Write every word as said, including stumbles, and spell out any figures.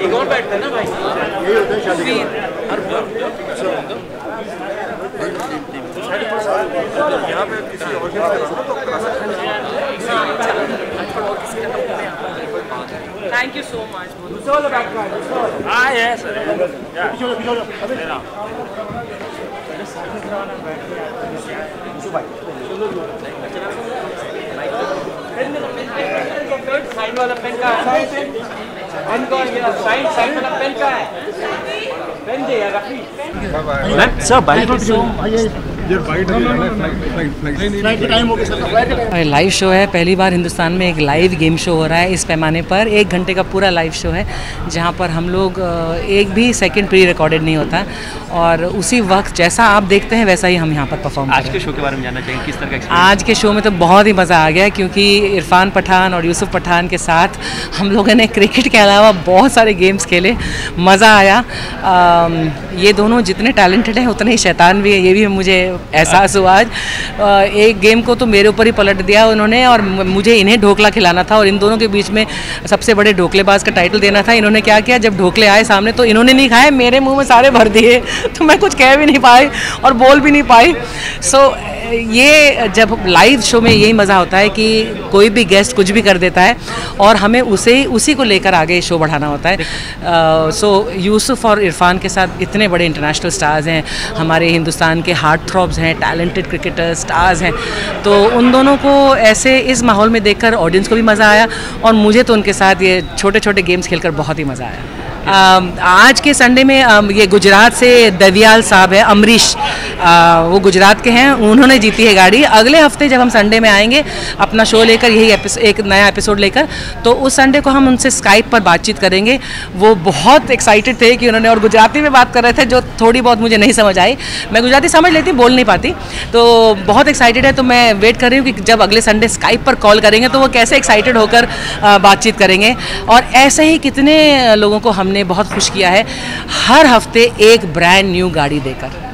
एक और बैठते हैं ना भाई, यही होता है शादी यहाँ पे किसी और के। Thank you so much. हाँ है सर, साइन वाला पेन का है, पेन का ये साइन साइन वाला पेन का है, पेन दे यार Rafi. Ma'am sir bite note there bite flight time हो गया सर। लाइव शो है, पहली बार हिंदुस्तान में एक लाइव गेम शो हो रहा है इस पैमाने पर। एक घंटे का पूरा लाइव शो है जहां पर हम लोग एक भी सेकंड प्री रिकॉर्डेड नहीं होता और उसी वक्त जैसा आप देखते हैं वैसा ही हम यहाँ पर परफॉर्म। आज के शो के बारे में जानना चाहेंगे, किस तरह का? आज के शो में तो बहुत ही मज़ा आ गया क्योंकि इरफान पठान और यूसुफ पठान के साथ हम लोगों ने क्रिकेट के अलावा बहुत सारे गेम्स खेले, मज़ा आया। आ, ये दोनों जितने टैलेंटेड हैं उतने ही शैतान भी है, ये भी मुझे एहसास हुआ आज। आ, एक गेम को तो मेरे ऊपर ही पलट दिया उन्होंने और मुझे इन्हें ढोकला खिलाना था और इन दोनों के बीच में सबसे बड़े ढोकलेबाज का टाइटल देना था। इन्होंने क्या किया, जब ढोकले आए सामने तो इन्होंने नहीं खाए, मेरे मुँह में सारे भर दिए तो मैं कुछ कह भी नहीं पाई और बोल भी नहीं पाई। सो so, ये जब लाइव शो में यही मज़ा होता है कि कोई भी गेस्ट कुछ भी कर देता है और हमें उसे उसी को लेकर आगे शो बढ़ाना होता है। सो uh, यूसुफ और इरफान के साथ इतने बड़े इंटरनेशनल स्टार्स हैं, हमारे हिंदुस्तान के हार्ट थ्रॉब्स हैं, टैलेंटेड क्रिकेटर्स स्टार्स हैं, तो उन दोनों को ऐसे इस माहौल में देखकर ऑडियंस को भी मज़ा आया और मुझे तो उनके साथ ये छोटे छोटे गेम्स खेलकर बहुत ही मज़ा आया। आज के संडे में ये गुजरात से दवियाल साहब है, अमरीश, वो गुजरात के हैं, उन्होंने जीती है गाड़ी। अगले हफ्ते जब हम संडे में आएंगे अपना शो लेकर, यही एक नया एपिसोड लेकर, तो उस संडे को हम उनसे स्काइप पर बातचीत करेंगे। वो बहुत एक्साइटेड थे कि उन्होंने, और गुजराती में बात कर रहे थे जो थोड़ी बहुत मुझे नहीं समझ आई, मैं गुजराती समझ लेती, बोल नहीं पाती, तो बहुत एक्साइटेड है। तो मैं वेट कर रही हूँ कि जब अगले संडे स्काइप पर कॉल करेंगे तो वो कैसे एक्साइटेड होकर बातचीत करेंगे। और ऐसे ही कितने लोगों को हमने बहुत खुश किया है हर हफ्ते एक ब्रांड न्यू गाड़ी देकर।